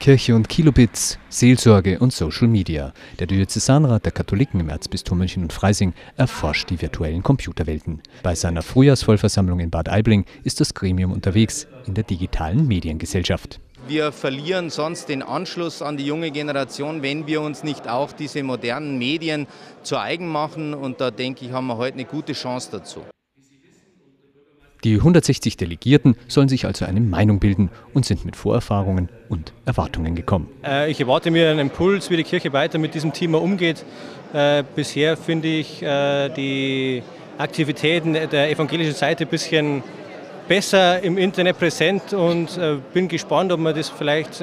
Kirche und Kilobits, Seelsorge und Social Media. Der Diözesanrat der Katholiken im Erzbistum München und Freising erforscht die virtuellen Computerwelten. Bei seiner Frühjahrsvollversammlung in Bad Aibling ist das Gremium unterwegs in der digitalen Mediengesellschaft. Wir verlieren sonst den Anschluss an die junge Generation, wenn wir uns nicht auch diese modernen Medien zu eigen machen. Und da denke ich, haben wir heute eine gute Chance dazu. Die 160 Delegierten sollen sich also eine Meinung bilden und sind mit Vorerfahrungen und Erwartungen gekommen. Ich erwarte mir einen Impuls, wie die Kirche weiter mit diesem Thema umgeht. Bisher finde ich die Aktivitäten der evangelischen Seite ein bisschen besser im Internet präsent und bin gespannt, ob wir das vielleicht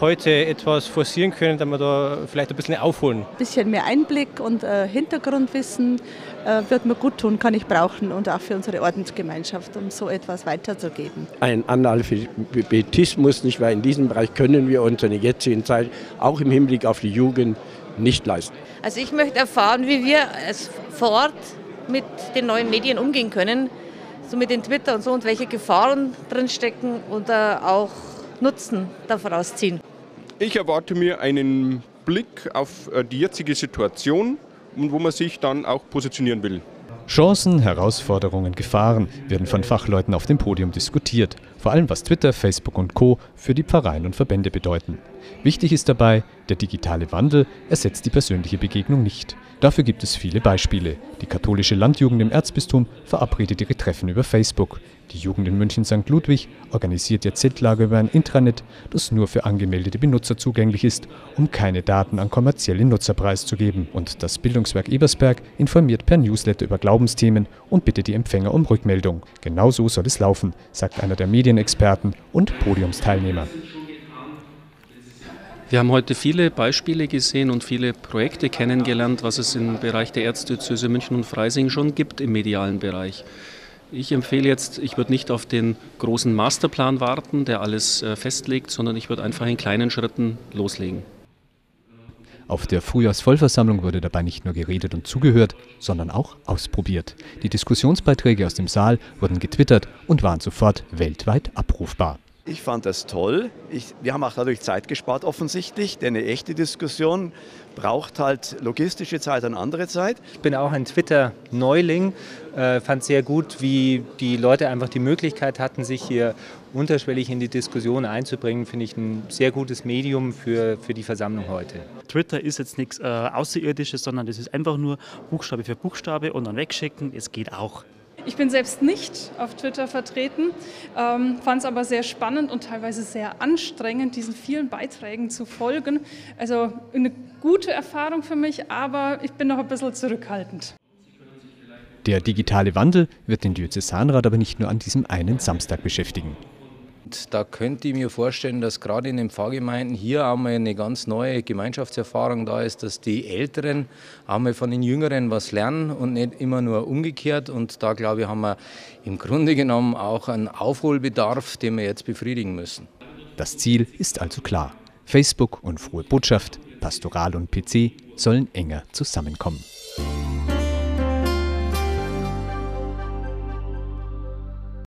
heute etwas forcieren können, damit wir da vielleicht ein bisschen aufholen. Ein bisschen mehr Einblick und Hintergrundwissen wird mir gut tun, kann ich brauchen und auch für unsere Ordensgemeinschaft, um so etwas weiterzugeben. Ein Analphabetismus nicht, weil in diesem Bereich können wir uns in der jetzigen Zeit auch im Hinblick auf die Jugend nicht leisten. Also ich möchte erfahren, wie wir vor Ort mit den neuen Medien umgehen können, so mit den Twitter und so, und welche Gefahren drinstecken oder auch Nutzen davon ausziehen. Ich erwarte mir einen Blick auf die jetzige Situation und wo man sich dann auch positionieren will. Chancen, Herausforderungen, Gefahren werden von Fachleuten auf dem Podium diskutiert. Vor allem was Twitter, Facebook und Co. für die Pfarreien und Verbände bedeuten. Wichtig ist dabei, der digitale Wandel ersetzt die persönliche Begegnung nicht. Dafür gibt es viele Beispiele. Die katholische Landjugend im Erzbistum verabredet ihre Treffen über Facebook. Die Jugend in München St. Ludwig organisiert ihr Z-Lager über ein Intranet, das nur für angemeldete Benutzer zugänglich ist, um keine Daten an kommerzielle Nutzer preiszugeben. Und das Bildungswerk Ebersberg informiert per Newsletter über Glaubensthemen und bittet die Empfänger um Rückmeldung. Genau so soll es laufen, sagt einer der Medienexperten und Podiumsteilnehmer. Wir haben heute viele Beispiele gesehen und viele Projekte kennengelernt, was es im Bereich der Erzdiözese München und Freising schon gibt im medialen Bereich. Ich empfehle jetzt, ich würde nicht auf den großen Masterplan warten, der alles festlegt, sondern ich würde einfach in kleinen Schritten loslegen. Auf der Frühjahrsvollversammlung wurde dabei nicht nur geredet und zugehört, sondern auch ausprobiert. Die Diskussionsbeiträge aus dem Saal wurden getwittert und waren sofort weltweit abrufbar. Ich fand das toll. Wir haben auch dadurch Zeit gespart offensichtlich, denn eine echte Diskussion braucht halt logistische Zeit und andere Zeit. Ich bin auch ein Twitter-Neuling, fand sehr gut, wie die Leute einfach die Möglichkeit hatten, sich hier unterschwellig in die Diskussion einzubringen. Finde ich ein sehr gutes Medium für die Versammlung heute. Twitter ist jetzt nichts Außerirdisches, sondern das ist einfach nur Buchstabe für Buchstabe und dann wegschicken, es geht auch. Ich bin selbst nicht auf Twitter vertreten, fand es aber sehr spannend und teilweise sehr anstrengend, diesen vielen Beiträgen zu folgen. Also eine gute Erfahrung für mich, aber ich bin noch ein bisschen zurückhaltend. Der digitale Wandel wird den Diözesanrat aber nicht nur an diesem einen Samstag beschäftigen. Und da könnte ich mir vorstellen, dass gerade in den Pfarrgemeinden hier einmal eine ganz neue Gemeinschaftserfahrung da ist, dass die Älteren einmal von den Jüngeren was lernen und nicht immer nur umgekehrt. Und da, glaube ich, haben wir im Grunde genommen auch einen Aufholbedarf, den wir jetzt befriedigen müssen. Das Ziel ist also klar. Facebook und frohe Botschaft, Pastoral und PC sollen enger zusammenkommen.